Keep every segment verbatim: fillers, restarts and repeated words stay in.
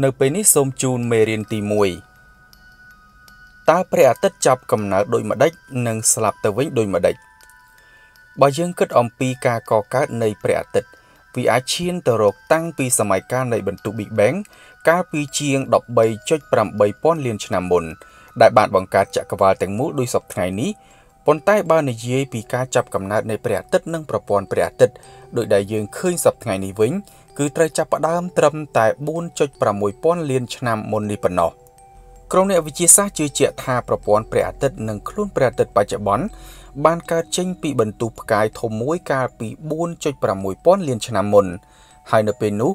ในปีนี้สมจูนเมรินตีมวยตาเปรียดจับกำหนัดโดยมาได้หนึ่งสลับตะวิ่งโดยมาได้บางยังก็อมปีกากอการในเปรียดวิอาชีนตระกตั้งปีสมัยการในบรรทุกบิ๊กแบงกาปีเชียงดอกใบช่วยปรับใบป้อนเลียนชนะบนได้บาดบังการจักรวาลแตงมุโดยสอบไงนี้ปนใต้บ้านในเย่ปีกาจับกำหนัดในเปรียดนั่งประปอนเปรียดโดยได้ยังขึ้นสอบไงนี้วิ่งคือไตรจับประดามตรมแต่บุญจดประมวยป้อนเลียนชนามมณีปนอกรมเนวิจิตรศาสตร์จืดเจียธาประปอนเปรียดหนึ่งคลุ่นเปรียดปัจจุบันบานการเชิงปีบรรทุกกายทมมวยการปีบุญจดประมวยป้อนเลียนชนามมณไฮเนเปนุ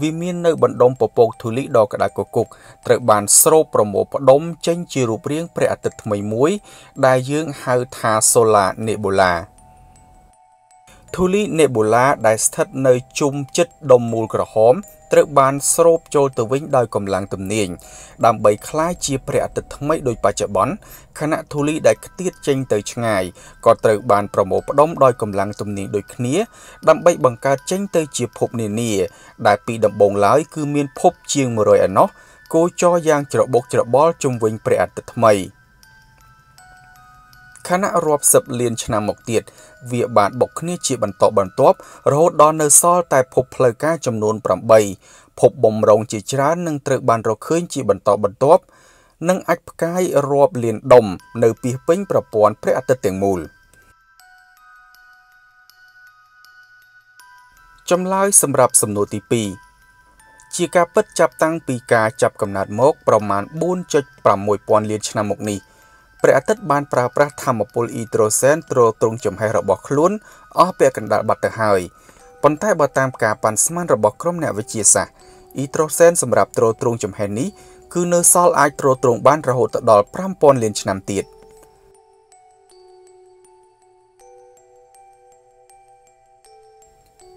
วิมีนในบรรดมปปกทุลิดอกกระดากกุกตระบานโซโปรโมปดมเชิงจิรุเรียงเปรียดทมมวยได้ยื่นไฮธาโซลาเนโบลาทุลิเนบูลาได้สถิตในจุมจิตดมมูลกระหอบตระบานสโรบโจตวิ่งได้กำลังตำเนียงดำใบคล้ายเชียเปรอะติดทำให้โดยปัจจุบันขณะทุลิได้กระตีเจงเตยชงายก่อนตระบานประโมปดมได้กำลังตำเนียงโดยเนี้ยดำใบบังการเจงเตยเชียพบเนียเนียได้ปีดำบงหลายคือเมียนพบเชียงมรอยอันเนาะโกจอยางจระบกจระบอลจุมวิ่งเปรอะติดทำไมคณะรวบสับเลียนชนะหมกเตียดเวียบาทบกเนื้อจีบันตบันตบโรดดอนเนอร์ซอลแต่พบเพลก้าจำนวนประมาณพบบมรองจีจราหนึ่งตระบันเราขึ้นจีบันตบันตบนั่งอักกายรวบเลียนดมเนื้อปีเป้งประปอนพระอัตเตียงมูลจำลายสำหรับสำนวนตีปีจีกาปัดจับตั้งปีกาจับกำนัดมกประมาณบุญจดประมวยปอนเลียนชนะหมกนี้เปรียดตัดบานปราประธรรมปุลอีโตรเซนโตรตรงจมให้ระบบคลุ้นออกเปียกันดาบัตเฮยปนใต้บัตตามกาปันสมันระบบครมเนวิจิสะอีโตรเซนสำหรับโตรตรงจมให้นี้คือเนื้อซอลไอโตรตรงบ้านระหดตดอลพร่ำปนเลียนชนามตีด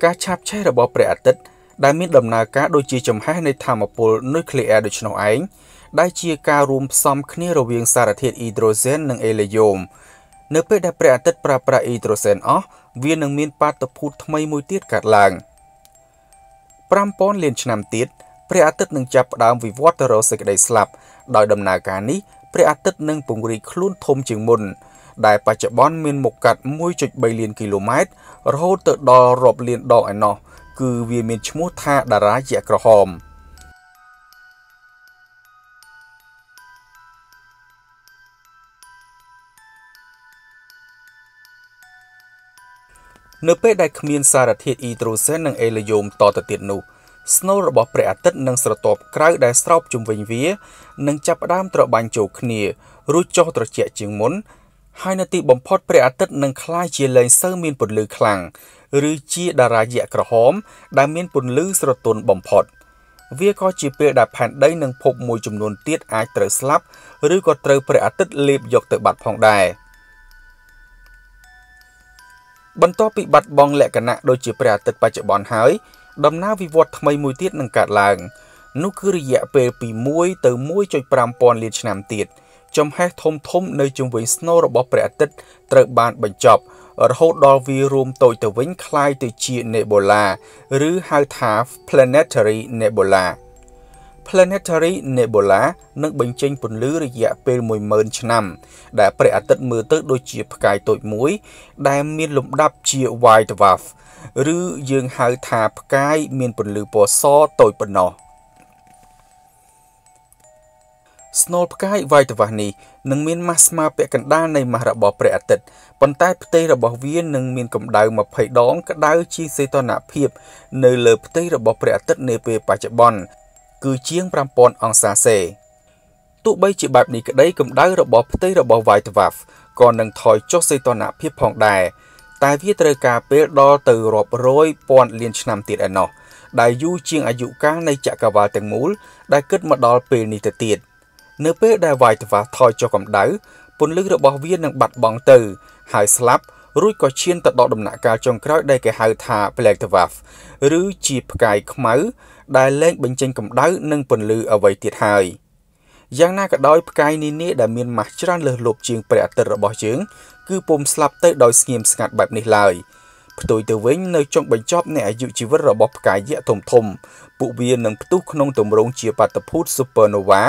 การชับใช้ระบบเปรียดตัดได้มีดำนาการโดยจีจมให้ในธรรมปุลนิเคลียร์โดยชนเอาเองได้เชียการรวมซ้อมคณีระเวียงสารเทศอีโตรเซนหนึ่งเอเลโยมเนื้อเป็ดได้เปรียดตัดปราปราอีโตรเซนอ๋อเวียนหนึ่งมีนปาตะพูดทำไมมวยตีดกัดลางปรามป้อนเลียนชนามตีดเปรียดตัดหนึ่งจับดามวิวอตโรสกได้สลับโดยดำนาการนี้เปรียดตัดหนึ่งปุงรีคลุ้นทมจึงมุนได้ปัจจุบันมีนหมกกัดมวยจุดใบเลียนกิโลเมตรเราเติร์ดรอบเลียนดอกไอหนอคือเวียนมีนชมูธาดาราเจียกระหอมเนื้อเป็ดได้ขมิ้นสารเทศอีโตรเซนหนึ่งเอลโยมต่อตะเตียนนูสโนระบบเปรียดตัดหนึ่งสระตบคล้ายได้สราบจุ่มวิ่งเวียหนึ่งจับดามตระบันโจกเนียรู้จ่อตระเจียจึงมุนไฮนาติบอมพอดเปรียดตัดหนึ่งคล้ายเจริญเซอร์มินปนลือคลังหรือจีดาราเยกระหอมได้เมียนปนลือสระตนบอมพอดเวียก็จีเปรียดแผ่นได้หนึ่งพบมวยจำนวนเตี้ยไอเตอร์สลับหรือก็เตอร์เปรียดตัดเล็บยกเตอร์บัดพองได้บรรทอปิบัติบองแหลกณะโดยจีเปรียดตัดปัจจุบันหายดำหน้าวิวัฒน์ทำไมมวยตีดหนังกัดลางนุคือระยะเปรปีมวยเติมมวยจนปรามปอนเลียนชนามตีดจำให้ทมทมในจุงเวงสโนระบบเปรียดตัดตระบานบรรจบรหดดอวีรวมตัวแต่เว้นคลายตัวจีเนโบลาหรือไฮทาฟ planetary nebula planetary nebula นักบังเจงผลลือระยะเป็นมวยเมินชนำได้เปรียดตัดมือตัดโดยจีบกายตัวมวยได้มีลมดับจีไวท์วัฟหรือยังไฮทาฟกายมีผลลือปอซอตัวปนอสโนว์พกายไวท์วันนี้หนึ่งมีนมาสมาเปกันด้านในมหาบ่อเปรตต์ปนใต้เตยระบบเวียนหนึ่งมีนกำดาวมาไผ่ดองกระดาวชีเซตนาเพียบในเลือบเตยระบบเปรตต์ในเปปัจจุบันคือเชียงปรามปอนองซาเซตุใบจีแบบนี้ก็ได้กำดาวระบบเตยระบบไวท์วัฟก่อนหนึ่งถอยโจเซตนาเพียบพองได้แต่วิตรกาเปรดอเตยรอบร้อยปอนเลียนชนามติดอันนอได้ยู่เชียงอายุกลางในจักรวาลแตงมูลได้เกิดมาดอเปรนิตติดเนื้อเป๊ะได้ไวแต่ว่าทอยจอกำดาวปนลึกระบบเวียนนังบัดบองตือหายสลับรุ่ยก่อเชียนตัดดอกดำหนักกาจงคร้อยได้แก่หายทาแปลกแต่ว่าหรือจีบกายขมิ้วได้เล่นบังเจงกำดาวนังปนลือเอาไว้ติดหายยังน่ากระดอยกายนี้นี่ได้มีมาจราเลือหลบเชียงเปรตระบบเชียงคือปุ่มสลับเตะดอยสกิมสกัดแบบนี้เลย ตัวเว้นในช่วงใบจอบในอายุชีวิตระบบกายเยอะถมถมปุเบียนหนึ่งตุกนงตุ่มรงเชียปัตตพุทธซูเปอร์โนวา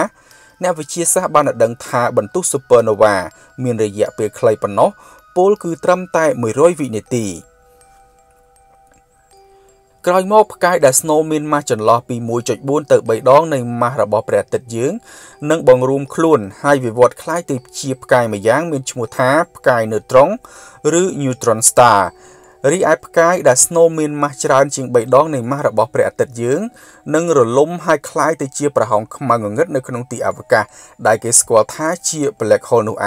ในวิเชียสบ้านดังทาบรรทุกซูเปอร์โนวามีระยะเปลี่ยนคล้ายปนเนาะโพลคือตรัมไตเหมือนร้อยวินาทีกลายมอบกายดัชโนมินมาจนรอปีมวยจุดบุญเติบใบดองในมาระบบแปรติดยืงนั่งบังรูมคลุนให้วิวัฒน์คล้ายติดชีพกายมาย่างมินชมูท้าพกายเนื้อตรงหรือนิวตรอนสตาร์รีไอพกายดัชโนมินมาจราจริงใบดองในมาระบบแปรติดยืงนั่งหล่นล้มให้คล้ายติดชีพประหงขมังเงินในขนมตีอวกาศได้เกิดสกอตท้าชีพแปลกฮอนูไอ